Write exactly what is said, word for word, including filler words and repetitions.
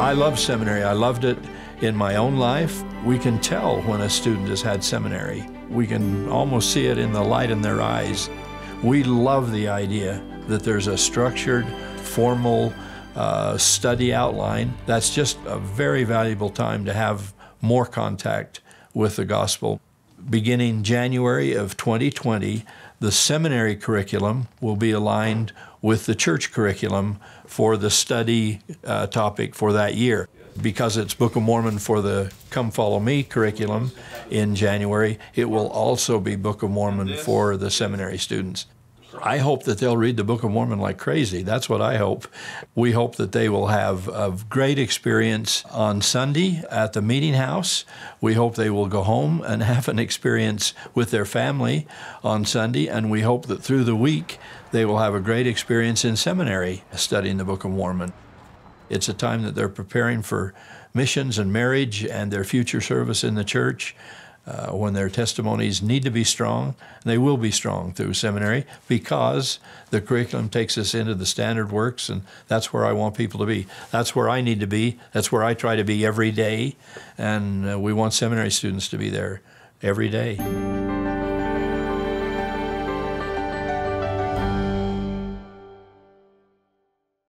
I love seminary. I loved it in my own life. We can tell when a student has had seminary. We can almost see it in the light in their eyes. We love the idea that there's a structured, formal uh, study outline. That's just a very valuable time to have more contact with the gospel. Beginning January of twenty twenty, the seminary curriculum will be aligned with the church curriculum for the study uh, topic for that year. Because it's Book of Mormon for the Come, Follow Me curriculum in January, it will also be Book of Mormon for the seminary students. I hope that they'll read the Book of Mormon like crazy. That's what I hope. We hope that they will have a great experience on Sunday at the meeting house. We hope they will go home and have an experience with their family on Sunday, and we hope that through the week they will have a great experience in seminary studying the Book of Mormon. It's a time that they're preparing for missions and marriage and their future service in the church. Uh, when their testimonies need to be strong, they will be strong through seminary because the curriculum takes us into the standard works, and that's where I want people to be. That's where I need to be. That's where I try to be every day, and uh, we want seminary students to be there every day.